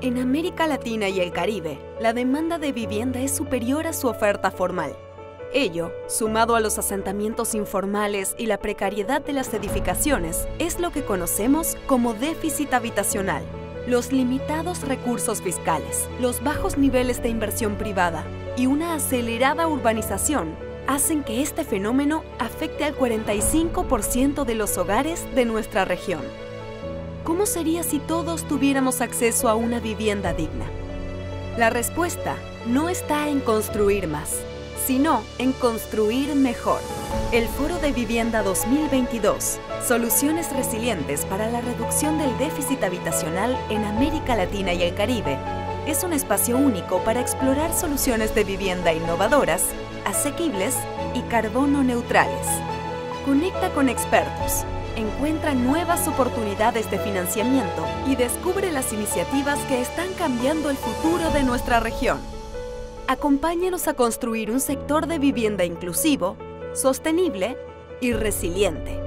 En América Latina y el Caribe, la demanda de vivienda es superior a su oferta formal. Ello, sumado a los asentamientos informales y la precariedad de las edificaciones, es lo que conocemos como déficit habitacional. Los limitados recursos fiscales, los bajos niveles de inversión privada y una acelerada urbanización hacen que este fenómeno afecte al 45% de los hogares de nuestra región. ¿Cómo sería si todos tuviéramos acceso a una vivienda digna? La respuesta no está en construir más, sino en construir mejor. El Foro de Vivienda 2022, Soluciones Resilientes para la Reducción del Déficit Habitacional en América Latina y el Caribe, es un espacio único para explorar soluciones de vivienda innovadoras, asequibles y carbono neutrales. Conecta con expertos. Encuentra nuevas oportunidades de financiamiento y descubre las iniciativas que están cambiando el futuro de nuestra región. Acompáñanos a construir un sector de vivienda inclusivo, sostenible y resiliente.